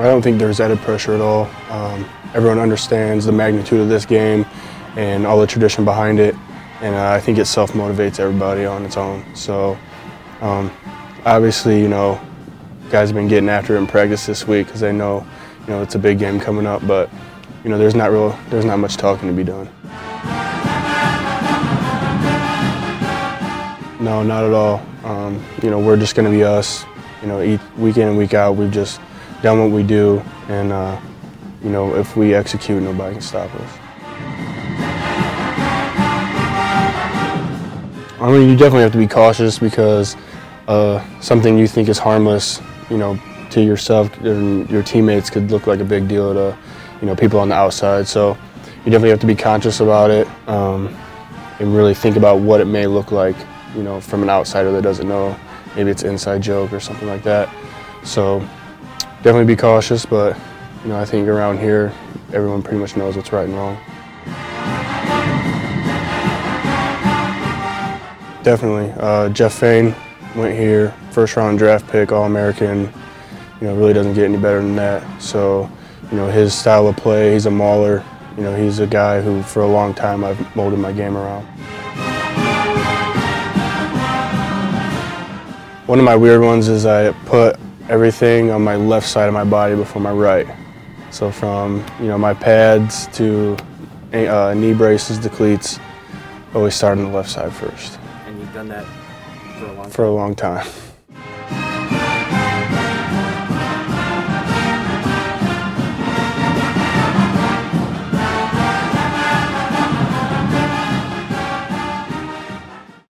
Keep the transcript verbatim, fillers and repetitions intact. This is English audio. I don't think there's added pressure at all. Um, everyone understands the magnitude of this game and all the tradition behind it, and uh, I think it self-motivates everybody on its own. So um, obviously, you know, guys have been getting after it in practice this week because they know, you know, it's a big game coming up. But you know, there's not real, there's not much talking to be done. No, not at all. Um, you know, we're just going to be us. You know, each week in and week out, we've just done what we do, and uh, you know, if we execute, nobody can stop us. I mean, you definitely have to be cautious because uh, something you think is harmless, you know, to yourself and your teammates could look like a big deal to, you know, people on the outside. So you definitely have to be conscious about it um, and really think about what it may look like, you know, from an outsider that doesn't know. Maybe it's an inside joke or something like that. So definitely be cautious, but you know, I think around here, everyone pretty much knows what's right and wrong. Definitely. Uh, Jeff Faine went here, first round draft pick, All-American. You know, really doesn't get any better than that. So, you know, his style of play, he's a mauler. You know, he's a guy who for a long time I've molded my game around. One of my weird ones is I put everything on my left side of my body before my right. So from, you know, my pads to uh, knee braces to cleats, always start on the left side first. And you've done that for a long time? For a long time.